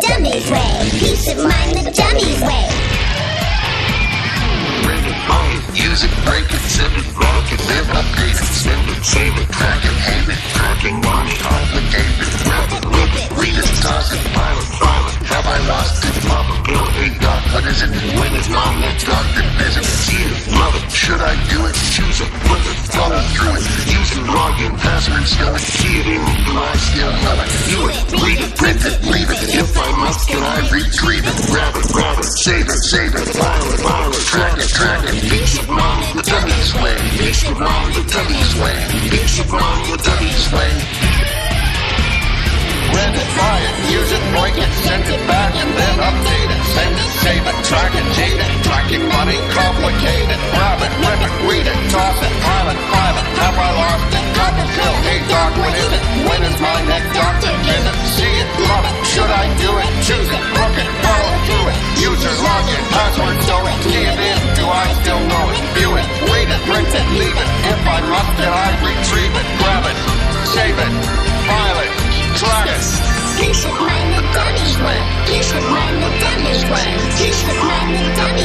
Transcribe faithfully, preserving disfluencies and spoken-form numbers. the dummy's way. Peace of mind the dummy's way. Bring it home, use it, break it, sip it, rock it, live it, pace it, send it, save it, crack it, hate it, cracking, watch, complicate it, grab it, whip it, read it, toss it, pile it, file it. Have I lost it? Mama, blow it, God, what is it? When is mom, let's talk it, visit it, see it, love it, should I do it, choose it, flip it, follow through it, use it, log in, password, spell it, see it in, do I still love it, do it, read it, print it, leave it, if I must, can I retrieve it, grab it, grab it, save it, save it, file it, file it, track it, track it, fix it, mom, the dummy's way, fix it, mom, the dummy's way, fix it, mom, the dummy's way. Read it, buy it, use it, break it, send it back and then update it. Send it, save it, track it, jade it, tracking money, complicate it. Grab it, rip it, weed it, toss it, pile it, pile it. Have I lost it? Got the pill, hey doc, what is it? When is my next doctor? Visit, see it, love it, should I do it? Choose it, book it, follow through it. User login, password, so it, key it in, do I still know it? View it, read it, print it, leave it. If I must, then I retrieve it, grab it, save it, file it. Travis, he should run the dummy's way. He should run the dummy's way. He should run the dummy's way.